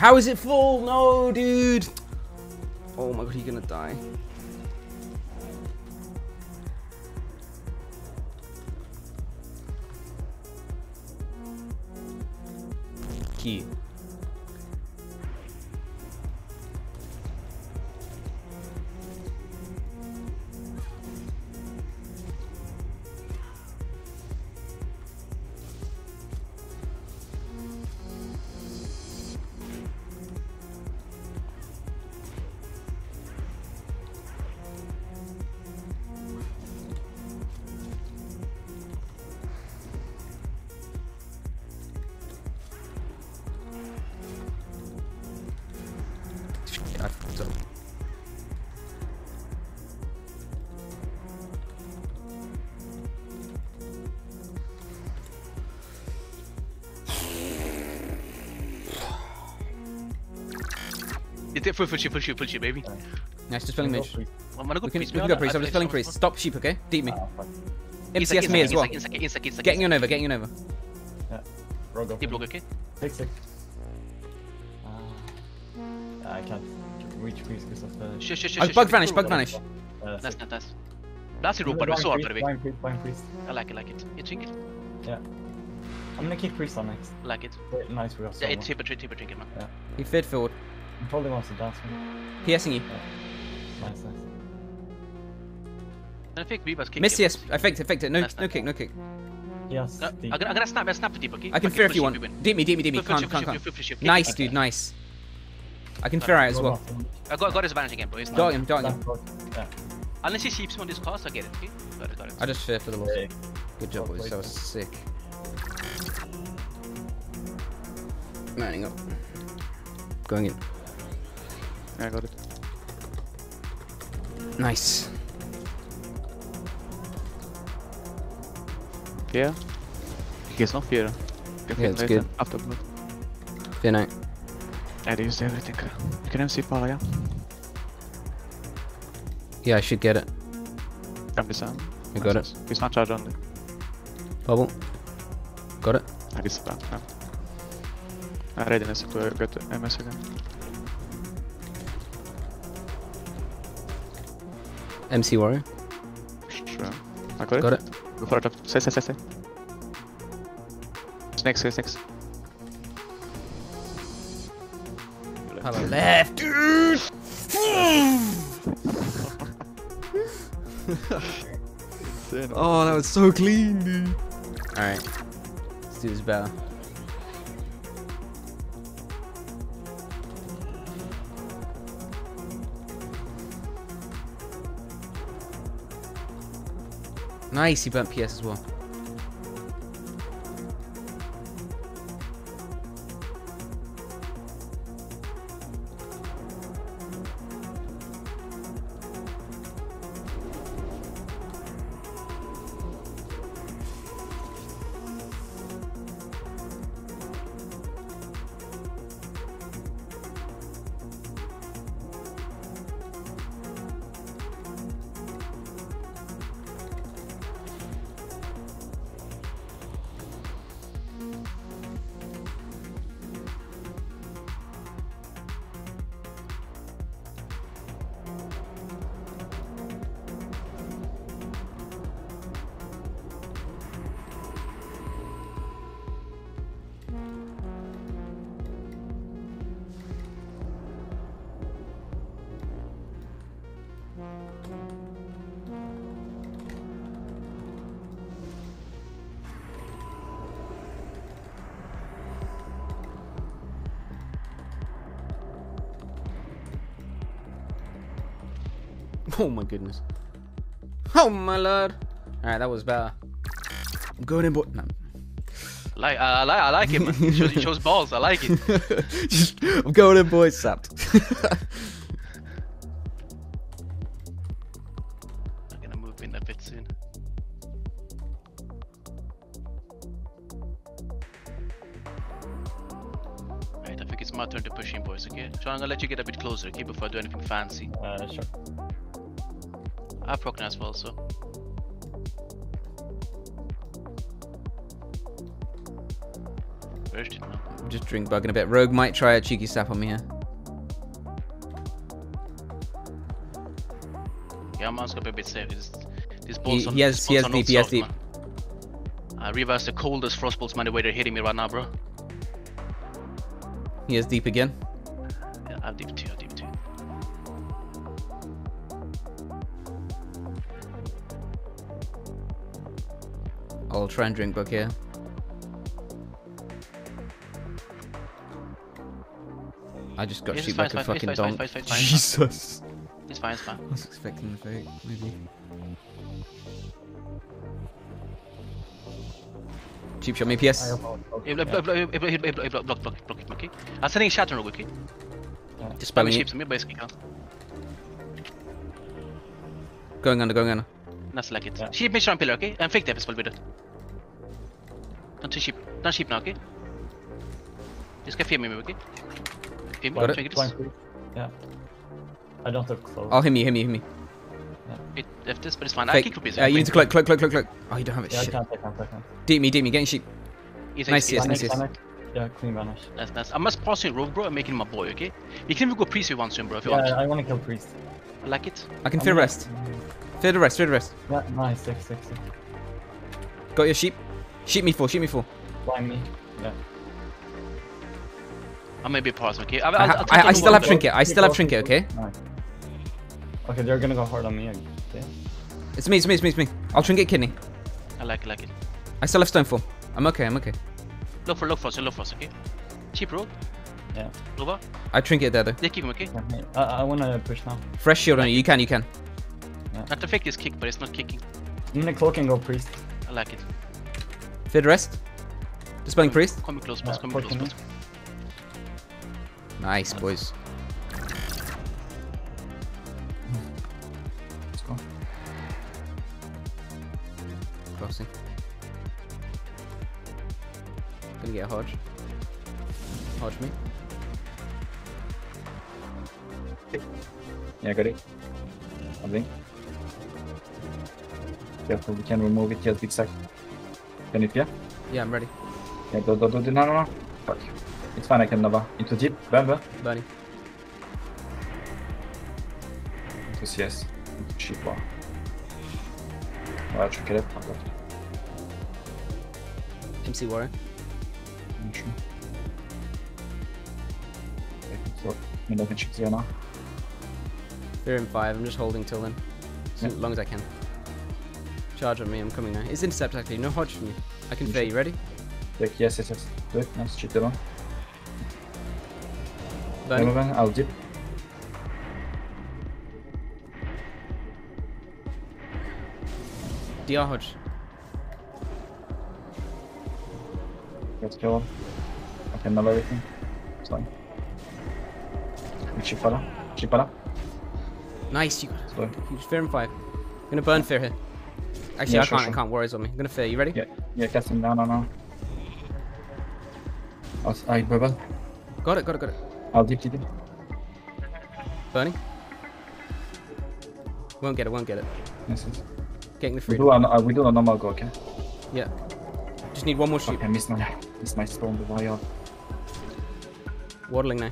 How is it full? No, dude. Oh my god, he's gonna die. Key. Full sheep, full sheep, full sheep, baby. Nice, just filling mage. I'm gonna go priest. We can go priest. I'm just filling priest. Stop sheep, okay? Deep me. MCS me as well. Getting on over, getting on over. Yeah. Rogue off. Deep log, okay? Take six. I can't reach priest because of the. Shit. Bug vanish, bug vanish. Nice, nice. Blast it rope, but also hard, by the way. Blind priest. I like it. You think it? Yeah. I'm gonna kick priest on next. Like it. Nice, we also. Yeah, it's tip it, man. Yeah. He fed forward. He probably wants to dance with me. PSing you. Yeah. Nice. I think we must kick. Miss yes, I faked it. No kick. Yes. I'm gonna snap deep, okay? I can fear if you want. Deep me. Can't. Nice, dude, nice. I can fear out as well. I got his advantage again, boys. Dart him. Yeah. Unless he seeps on this cast, I get it, okay? Got it. I just fear for the loss. Yeah. Good job, boys. That was sick. Manning up. Going in. I got it. Nice. Fear? Ich geh jetzt noch Fear. Yeah, it's good. After blood. Fear night. I used everything. You can MC power, yeah? Yeah, I should get it. Come this arm. You got it. He's not charged on it. Bubble. Got it. I disappeared. I readiness to go to MS again. MC Warrior. Sure. I got it. Go for a drop. Stay. Snakes. Have a left, dude! Oh, that was so clean, dude. Alright. Let's do this battle. Nice, he burnt PS as well. Oh my goodness. Oh my lord. Alright, that was better. I'm going in, boy. No. I like it, man. It shows balls. I like it. Just, I'm going in, boy. Sapped. I'm gonna move in a bit soon. Right, I think it's my turn to push in, boys, okay? So I'm gonna let you get a bit closer, okay? Before I do anything fancy. Sure. I have Proc as well, so. Roasted man. I'm just drink bugging a bit. Rogue might try a cheeky sap on me here. Yeah, man's got to be a bit safe. This ball's on, yes, he has deep, he has deep. I realized the coldest frostballs, man, the way they're hitting me right now, bro. He has deep again. Yeah, I have deep too, I have deep too. I'll try and drink bug here. I just got sheep like a fucking dog. Jesus. It's fine, it's fine. I was expecting the fake, maybe. Cheap shot, maybe PS. Block, okay? I'm sending a shot on Rogue, okay? Just spamming sheep to me, basically. Going under. Nothing like it. Sheep, mid round pillar, okay? And fake tap as well with it. Don't sheep. Don't sheep now, okay? This guy fear me, okay? Fear me, take it. Yeah. I don't have clothes. Oh, hit me. Yeah. If this, but it's fine. Fake. I kick rupees. You need to cloak. Oh, you don't have it. Yeah, shit. I can't. Deep me, getting sheep. Nice, yes. Yeah, clean vanish. That's nice. I must pass in Rogue, bro, and make him my boy, okay? You can even go priest if you want to, bro, if you want. Yeah, I want to kill priest. I like it. I can fear rest. Fear the rest. Yeah, nice, six. Got your sheep. Sheep me four. Blind me, yeah. I may be paused, okay? I still have trinket, okay? Nice. Okay, they're gonna go hard on me. Okay. It's me. I'll trinket kidney. I like it. I still have stone for. I'm okay. Look for us, okay? Cheap roll. Yeah. Over. I trinket there though. They keep him, okay? Yeah, I wanna push now. Fresh shield on you. You can. Yeah. I have to fake this kick, but it's not kicking. I'm gonna cloak and go priest. I like it. Fit rest. Dispelling priest. Come close, boss. Nice, boys. Let's go. Crossing. Gonna get a hodge. Hodge me. Yeah, got it. Something. Careful, we can remove it. Just zigzag. Can it, yeah? Yeah, I'm ready. Yeah, do. No. Fuck. It's fine, I can never. Into deep, bam. Into CS. Into cheap bar. Well, I'll check it up. I've got it. MC Warrior. I'm sure. Okay, I'm not gonna check the now. They're in 5, I'm just holding till then. As long as I can. Charge on me, I'm coming now. It's intercept actually, no hodge for me. I can fair, you ready? Like, yes. Do it, nice, cheat that one. I'll dip. DR hodge. Let's kill him. I can null everything. It's fine. Chipala. Nice, you got it. Huge fair and 5. I'm gonna burn fair here. Actually, yeah, I can't. Worries on me. I'm gonna fair. You ready? Yeah, cast him down. No. Alright, bubble. Got it. I'll deep. Burning. Won't get it. Yes. Getting the freedom. We do a normal go, okay? Yeah. Just need one more sheep. Okay, miss my spawn before you. Waddling now.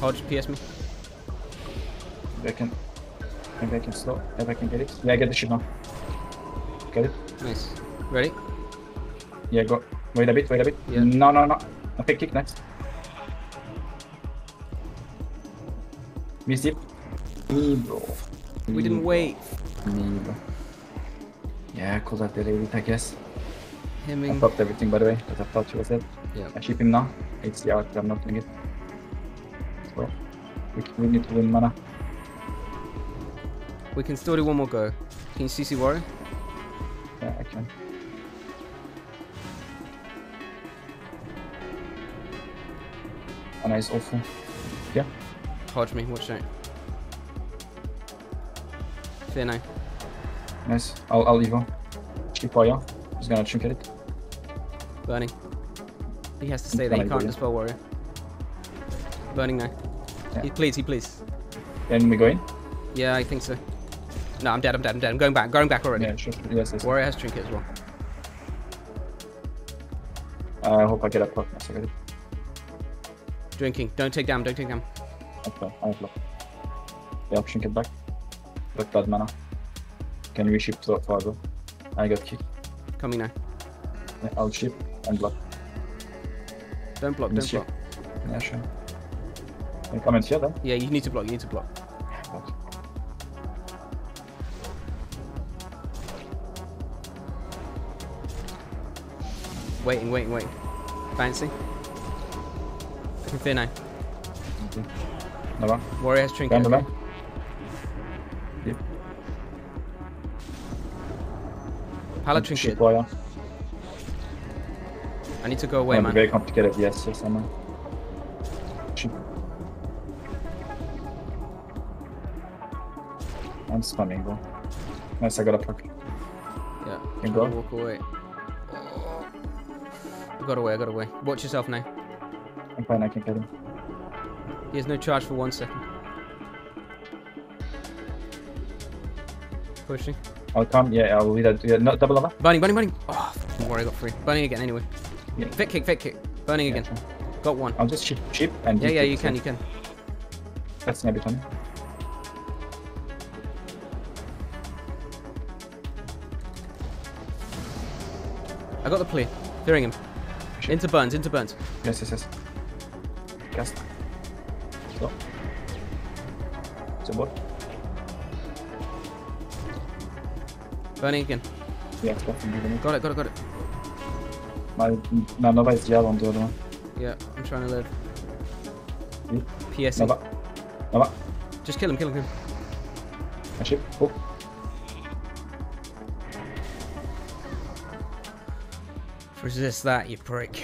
Hodge, PS me. Maybe I can slow. Maybe I can get it. Yeah, I get the sheep now. Get it? Nice. Ready? Yeah, go. Wait a bit. Yeah. No. Okay, kick, nice. Miss it. We didn't wait. Neither. Yeah, cause I did it, I guess. Hemming. I popped everything, by the way, because I thought she was dead. Yeah. I ship him now. It's the out, I'm not doing it. So, we need to win mana. We can still do one more go. Can you CC Warrior? Yeah, I can. And it's awful. Yeah. Hodge me, watch out. Fair now. Nice. I'll evo. Cheap warrior. He's gonna trinket it. Burning. He has to stay there, he can't dispel warrior. Burning now. Yeah. He please. Then we go in? Yeah, I think so. No, I'm dead. I'm going back already. Yeah, sure. Yes. Warrior has trinket as well. I hope I get up close in a second. Drinking. Don't take damn, don't take damn. Okay, I have luck. The option get back. Look bad mana. Can we ship to Fargo? I got kicked. Coming now. Yeah, I'll ship and block. Don't block, don't block. Yeah, sure. Can you come in here then? Yeah, you need to block, you need to block. Okay. Waiting, waiting, waiting. Fancy. I can fear now. Okay. No one. Warrior has trinket. Okay. Yep. Pallet trinket. I need to go away, man. Very complicated. Yes, yes, I know. I'm spamming, bro. Nice, I got a puck. Yeah. You can go. Walk away. I got away, I got away. Watch yourself now. I'm fine, I can get him. He has no charge for 1 second. Pushing. I'll come, yeah, I'll lead that. Yeah, no, double lava. Burning, burning, burning. Oh, don't worry, I got three. Burning again, anyway. Yeah. Fake kick, burning again. Sure. Got one. I'll just chip and... Yeah, yeah, you can, you can. That's maybe funny. I got the plea. Clearing him. Into burns, into burns. Yes, yes, yes. Cast. Stop. Support. Burning again. Yeah, it's got it, got it, got it. My Nova is yellow on the other one. Yeah, I'm trying to live. Yeah. PSE. Nova. Nova. Just kill him, kill him, kill him. My ship. Oh. Resist that, you prick.